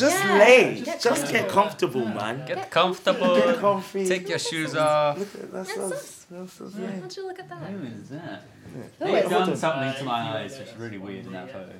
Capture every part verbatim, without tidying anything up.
Just yeah. lay. Just, get, just get comfortable, yeah. man. Get, get comfortable. Get comfy. Take your shoes off. Look at that's that's us. That's us. Yeah. How'd you look at that? Who is that? Yeah. They've oh, done something to my eyes, which is really weird in that photo.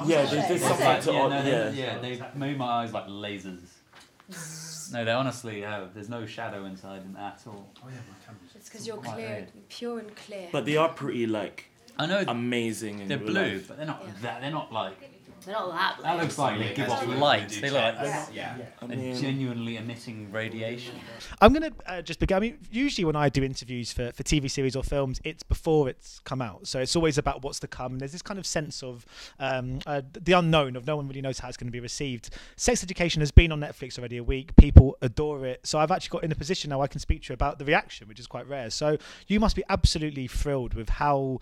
Oh, yeah, they did something like, to yeah, no, yeah. They, yeah, they made my eyes like lasers. No, they honestly have. Uh, there's no shadow inside them at all. Oh yeah, my camera's. It's because you're clear, pure and clear. But they are pretty like. I know. Amazing. They're blue, but they're not yeah. that. They're not like. They're not that blue. That looks like they give off light. They look like yeah. yeah. I mean, they're genuinely emitting radiation. I'm gonna uh, just begin. I mean, usually when I do interviews for, for T V series or films, it's before it's come out, so it's always about what's to come. And there's this kind of sense of um, uh, the unknown, of no one really knows how it's going to be received. Sex Education has been on Netflix already a week. People adore it, so I've actually got in a position now I can speak to you about the reaction, which is quite rare. So you must be absolutely thrilled with how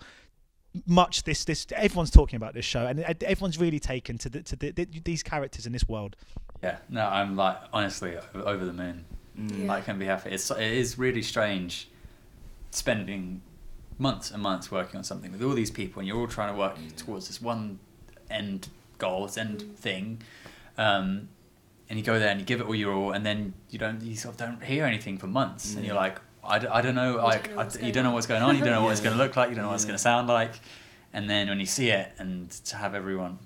much this this everyone's talking about this show, and everyone's really taken to the, to the, the, these characters in this world. Yeah, no, I'm like honestly over the moon. Mm. Yeah. I can be happy. It's it is really strange spending months and months working on something with all these people, and you're all trying to work mm. towards this one end goal, this end mm. thing. Um, and you go there and you give it all your all, and then you don't you sort of don't hear anything for months, mm. and you're like. I, d- I don't know, like, you don't know, what's, I d- you don't know what's going on, you don't know yeah. what it's going to look like, you don't know yeah. what it's going to sound like, and then when you see it, and to have everyone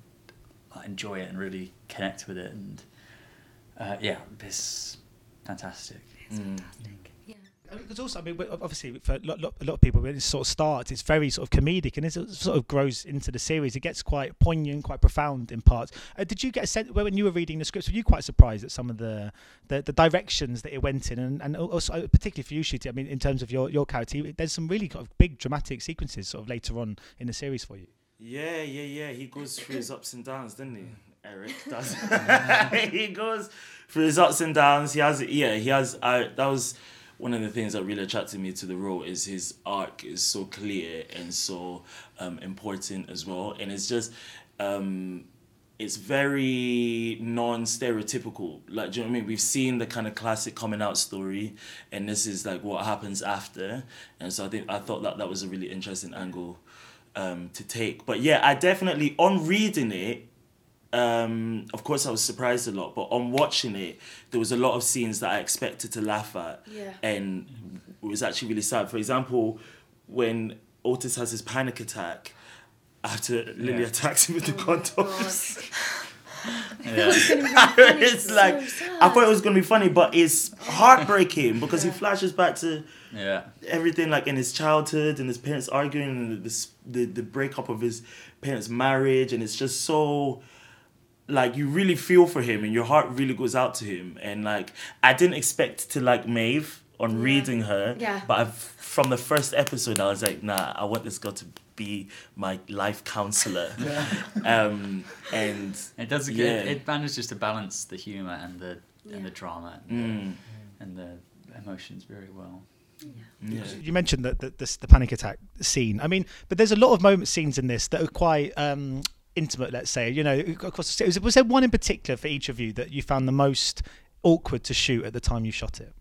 like, enjoy it and really connect with it, and uh, yeah, it's fantastic. It's mm. fantastic, yeah. Because also, I mean, obviously, for a lot, lot, a lot of people, when it sort of starts, it's very sort of comedic, and it sort of grows into the series. It gets quite poignant, quite profound in parts. Uh, did you get a sense, when you were reading the scripts, were you quite surprised at some of the the, the directions that it went in? And, and also, particularly for you, Ncuti, I mean, in terms of your, your character, there's some really kind of big dramatic sequences sort of later on in the series for you. Yeah, yeah, yeah. He goes through his ups and downs, doesn't he? Eric does. He goes through his ups and downs. He has, yeah, he has, I, that was... One of the things that really attracted me to the role is his arc is so clear and so um, important as well. And it's just, um, it's very non-stereotypical. Like, do you know what I mean? We've seen the kind of classic coming out story, and this is like what happens after. And so I think I thought that that was a really interesting angle um, to take. But yeah, I definitely, on reading it, um, of course I was surprised a lot, but on watching it, there was a lot of scenes that I expected to laugh at, yeah. and it was actually really sad. For example, when Otis has his panic attack after yeah. Lily attacks him with oh the condoms. Yeah. It's like so I thought it was gonna be funny, but it's heartbreaking because yeah. he flashes back to yeah. everything like in his childhood and his parents arguing and the the, the breakup of his parents' marriage, and it's just so. Like, you really feel for him and your heart really goes out to him. And, like, I didn't expect to like Maeve on yeah. reading her. Yeah. But I've, from the first episode, I was like, nah, I want this girl to be my life counsellor. Yeah. Um, and... It does a good... Yeah. It manages to balance the humour and the yeah. and the drama and, mm. the, and the emotions very well. Yeah. Yeah. You mentioned that the, the, the panic attack scene. I mean, but there's a lot of moment scenes in this that are quite... Um, intimate, let's say, you know, of course, was, was there one in particular for each of you that you found the most awkward to shoot at the time you shot it?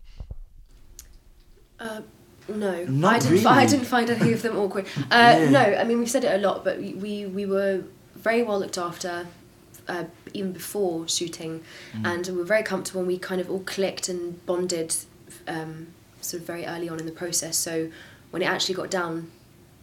Uh, no, Not I didn't. Really. I didn't find any of them awkward. Uh, yeah. No, I mean we've said it a lot, but we we, we were very well looked after, uh, even before shooting, mm. and we were very comfortable. And we kind of all clicked and bonded, um, sort of very early on in the process. So when it actually got down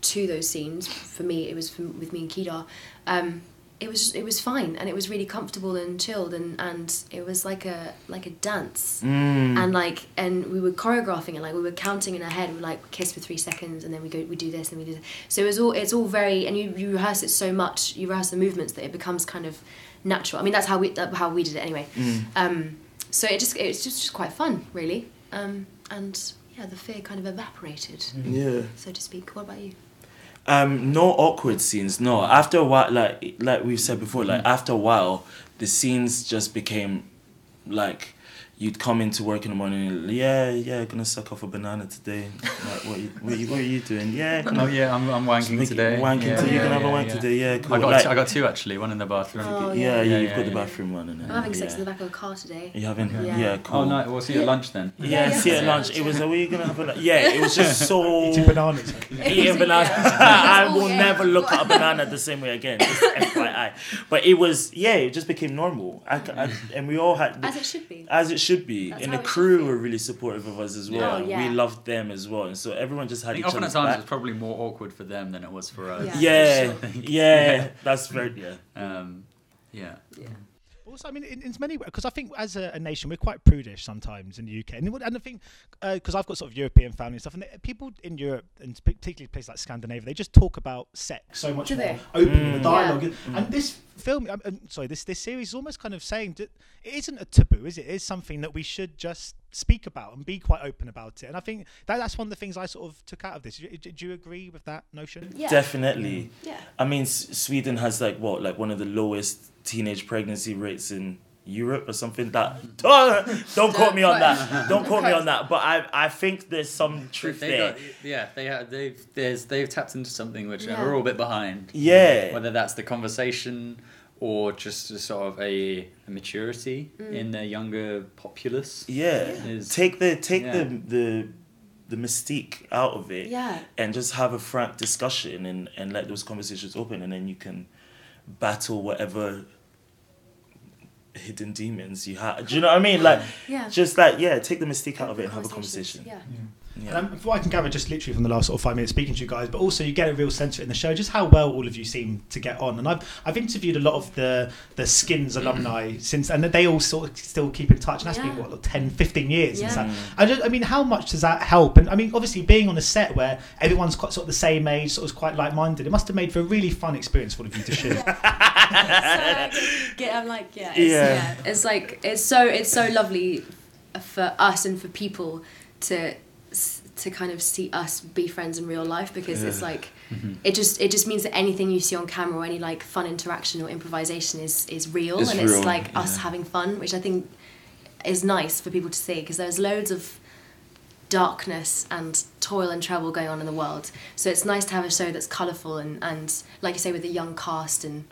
to those scenes, for me, it was from, with me and Kedar. Um, it was it was fine, and it was really comfortable and chilled, and, and it was like a like a dance, mm. and like and we were choreographing it, like we were counting in our head, we were like kiss for three seconds, and then we go we do this and we do this. So it was all it's all very, and you, you rehearse it so much, you rehearse the movements that it becomes kind of natural. I mean that's how we that's how we did it anyway. Mm. Um, so it just it's just, just quite fun really, um, and yeah the fear kind of evaporated, yeah, so to speak. What about you? Um, no awkward scenes, no. After a while, like like we've said before, like after a while, the scenes just became like you'd come into work in the morning and like, yeah, yeah, gonna suck off a banana today. Like, what, are you, what, are you, what are you doing? Yeah. Oh, yeah, I'm, I'm wanking today. Wanking yeah, today, yeah, you're gonna yeah, have a wank yeah. today, yeah, cool. I got, like, t- I got two actually, one in the bathroom. Oh, yeah, yeah, yeah, yeah, you've yeah, got yeah, the bathroom yeah. one in there. I'm having yeah. sex in the back of a car today. You having? Yeah, yeah, yeah cool. Oh, no, we'll see you at lunch then. Yeah, yeah, yeah see you at lunch. lunch. It was, are we gonna have a lunch? Yeah, it was just so. Eating bananas. Eating bananas. I will never look at a banana the same way again. Just my eye. But it was, yeah, it just became normal. I, I, and we all had... As it should be. As it should be. That's and the crew were really supportive of us as well. Yeah. Yeah. We loved them as well. And so everyone just had each other's back. Often at times it was probably more awkward for them than it was for us. Yeah. Yeah. yeah. That's very... Yeah. Um, yeah. Yeah. Also, I mean, in, in many ways, because I think as a, a nation, we're quite prudish sometimes in the U K. And, and I think, because uh, I've got sort of European family and stuff, and they, people in Europe, and particularly places like Scandinavia, they just talk about sex so much Do more, open mm. the dialogue. Yeah. Mm. And this film, I'm, I'm sorry, this, this series is almost kind of saying that it isn't a taboo, is it? It is something that we should just speak about and be quite open about it. And I think that, that's one of the things I sort of took out of this. Do, do, do you agree with that notion? Yeah. Definitely. Yeah. I mean, S- Sweden has like what, like one of the lowest teenage pregnancy rates in Europe or something. That oh, don't quote me on that. Don't quote me on that. But I I think there's some truth they there. Got, yeah, they have, they've there's they've tapped into something which yeah. we're all a bit behind. Yeah. Whether that's the conversation or just a sort of a, a maturity mm. in the younger populace. Yeah. Is, take the take yeah. the the the mystique out of it. Yeah. And just have a frank discussion and, and let those conversations open, and then you can battle whatever hidden demons you have. Do you know what I mean? Like, yeah. just like, yeah, take the mystique out of it and have a conversation. Yeah. yeah. Yeah. And before I can gather, just literally from the last sort of five minutes speaking to you guys, but also you get a real sense of it in the show, just how well all of you seem to get on. And I've I've interviewed a lot of the the Skins alumni since, and they all sort of still keep in touch. And that's yeah. been, what, like ten, fifteen years yeah. and stuff. I, just, I mean, how much does that help? And I mean, obviously being on a set where everyone's quite sort of the same age, sort of quite like-minded, it must have made for a really fun experience for all of you to shoot. yeah. so, get, I'm like, yeah it's, yeah. yeah. it's like, it's so, it's so lovely for us and for people to... to kind of see us be friends in real life, because yeah. it's like mm-hmm. it just it just means that anything you see on camera or any like fun interaction or improvisation is is real it's and real. It's like yeah. us having fun, which I think is nice for people to see, because there's loads of darkness and toil and trouble going on in the world, so it's nice to have a show that's colourful and, and like you say with a young cast, and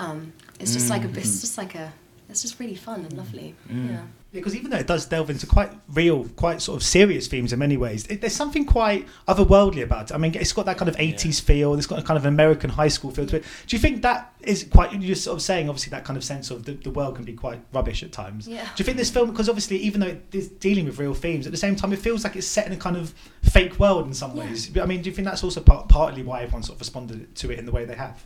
um, it's just mm-hmm. like a it's just like a it's just really fun and lovely. Mm. Yeah. Because even though it does delve into quite real, quite sort of serious themes in many ways, it, there's something quite otherworldly about it. I mean, it's got that kind of eighties yeah. feel, it's got a kind of American high school feel to it. Do you think that is quite, you're sort of saying, obviously, that kind of sense of the, the world can be quite rubbish at times. Yeah. Do you think this film, because obviously, even though it is dealing with real themes, at the same time, it feels like it's set in a kind of fake world in some ways. Yeah. I mean, do you think that's also part, partly why everyone sort of responded to it in the way they have?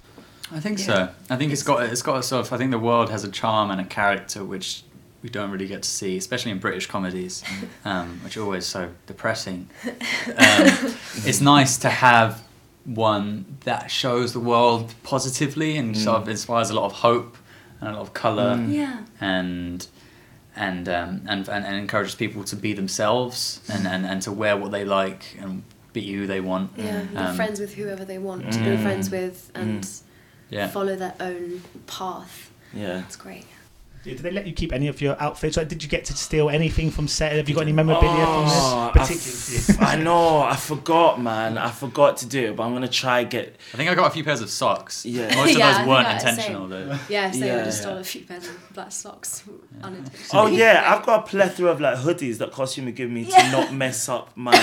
I think yeah. so. I think it's got, it's got a sort of, I think the world has a charm and a character which... we don't really get to see, especially in British comedies, um, which are always so depressing. Um, it's nice to have one that shows the world positively and mm. sort of inspires a lot of hope and a lot of colour mm. yeah. and and, um, and and and encourages people to be themselves and, and, and to wear what they like and be who they want. Yeah, um, be friends with whoever they want mm. to be friends with and mm. yeah. follow their own path. Yeah, that's great. Did they let you keep any of your outfits? Like, did you get to steal anything from set? Have you got any memorabilia oh, from this? Particularly, I, f- I know I forgot, man. I forgot to do it, but I'm gonna try and get. I think I got a few pairs of socks. Yeah, most yeah, of those weren't intentional, same. Though. Yeah, so yeah, I just yeah. stole a few pairs of black socks yeah. unintentionally. Oh yeah, I've got a plethora of like hoodies that costume would give me yeah. to not mess up my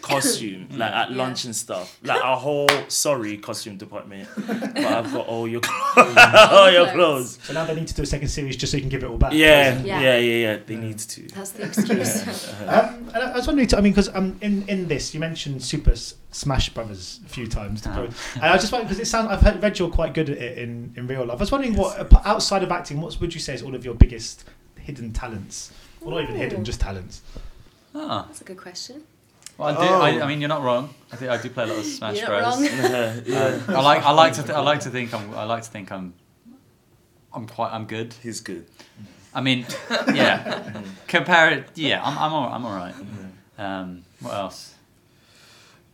costume, like at yeah. lunch and stuff. Like our whole sorry costume department, but I've got all your all your clothes. So now they need to do a second series just. So you can give it all back. Yeah, yeah, yeah, yeah. yeah. They need to. That's the excuse. um, and I was wondering, to, I mean, because um, in in this, you mentioned Super Smash Bros a few times, to oh. and I was just wondering because it sounds I've heard, read you're quite good at it in, in real life. I was wondering yes. what outside of acting, what would you say is all of your biggest hidden talents, or well, not even hidden, just talents? Ah, that's a good question. Well, I, do, oh. I, I mean, you're not wrong. I think I do play a lot of Smash you're Bros. Not wrong. yeah, yeah. Um, I like I like to th- I like to think I'm I like to think I'm. I'm quite. I'm good. He's good. I mean, yeah. Compare it. Yeah, I'm. I'm all. I'm all right. Um, what else?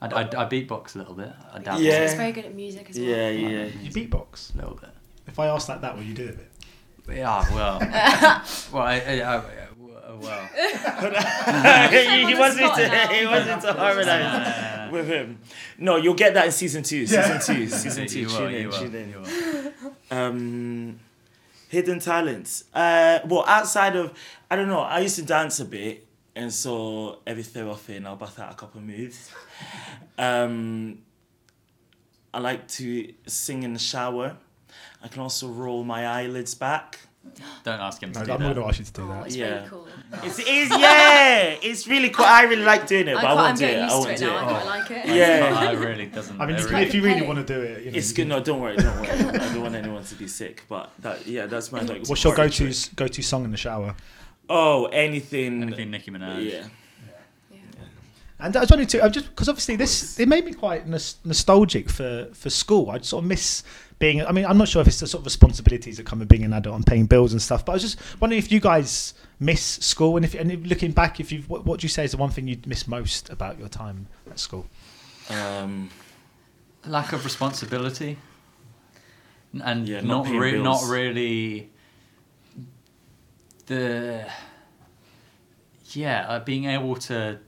I, I, I beatbox a little bit. I dabble. Yeah. He's very good at music as well. Yeah, yeah. Like you beatbox a little bit. If I asked like that, will you do it? Yeah. Well. well. I, I, I, well. he, he wasn't. To, he wasn't to harmonise yeah. with him. No, you'll get that in season two. Season yeah. two. Season two. Tune in. Tune in. Um. Hidden talents. Uh, well, outside of, I don't know, I used to dance a bit, and so every so often I'll bust out a couple of moves. Um, I like to sing in the shower. I can also roll my eyelids back. Don't ask him to no, do I'm that. I'm not going to ask you to do oh, that. It's yeah. really cool. It's, it is, yeah. It's really cool. I really like doing it, but I, quite, I won't do it. I won't it do it. I quite oh. like it. Yeah. I really doesn't. I mean, really, if you really want to do it, you know, it's good. No, don't worry. Don't worry. I don't want anyone to be sick. But that, yeah, that's my. Like, what's your go-to go-to song in the shower? Oh, anything. Anything Nicki Minaj. Yeah. And I was wanting to, I'm just because obviously this it made me quite nos- nostalgic for, for school. I sort of miss being. I mean, I'm not sure if it's the sort of responsibilities that come with being an adult and paying bills and stuff. But I was just wondering if you guys miss school, and if and if looking back, if you what, what do you say is the one thing you miss most about your time at school? Um, lack of responsibility, and yeah, not not, re- not really the yeah uh, being able to.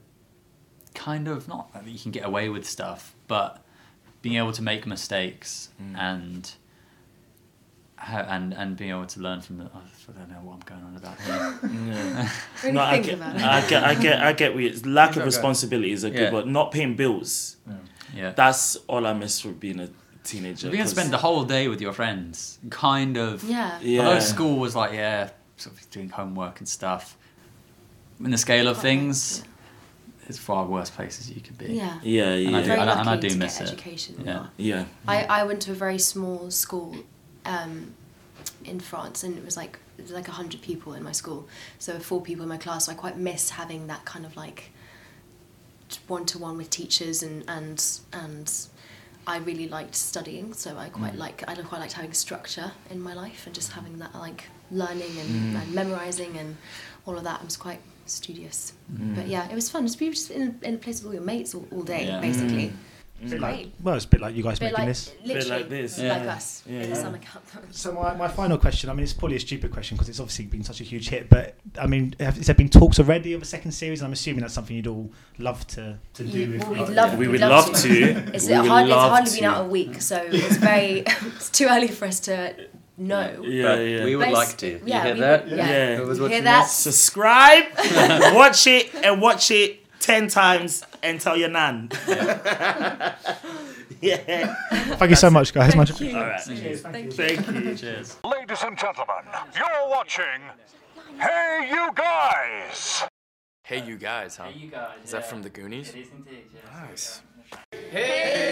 Kind of not that I mean, you can get away with stuff, but being able to make mistakes mm. and and and being able to learn from the oh, I don't know what I'm going on about here. Yeah. Really no, I get, about it. I get I get I get it's lack of responsibility is a good yeah. word. Not paying bills. Yeah. yeah. That's all I miss from being a teenager. We can spend the whole day with your friends. Kind of yeah. yeah. Although school was like, yeah, sort of doing homework and stuff. In the scale of things. It's far worse places you could be. Yeah, yeah, yeah. And I do, very I, lucky and I do to miss get it. Education yeah. yeah, yeah. I, I went to a very small school, um, in France, and it was like it was like a hundred people in my school. So there were four people in my class. So I quite miss having that kind of like one to one with teachers, and and and I really liked studying. So I quite mm. like I quite liked having structure in my life and just having that like learning and, mm. and memorizing and all of that. I was quite. Studious, mm. but yeah, it was fun. Just be just in, in a place with all your mates all, all day, yeah. basically. Mm. It's like, well, it's a bit like you guys bit making like, this. Literally, bit like this, yeah. like us. Yeah, in yeah. the summer camp. So my, my final question. I mean, it's probably a stupid question because it's obviously been such a huge hit. But I mean, has there been talks already of a second series? And I'm assuming that's something you'd all love to, to you, do. With well, we'd love, yeah. We would love, love to. to. It's, hard, love it's hardly to. been out a week, so it's very. It's too early for us to. No. Yeah, but yeah. We would but like to. Yeah, you hear that? Would, yeah. yeah. yeah. You hear that? Subscribe, watch it, and watch it ten times and tell your nan. Yeah. yeah. Thank That's you so much, guys. Thank much you. All right. Cheers. Thank, thank you. you. Thank you. Cheers. Ladies and gentlemen, you're watching Hey You Guys. Hey You Guys, huh? Hey You Guys. Is yeah. that from the Goonies? It is indeed, yeah. Nice. Hey.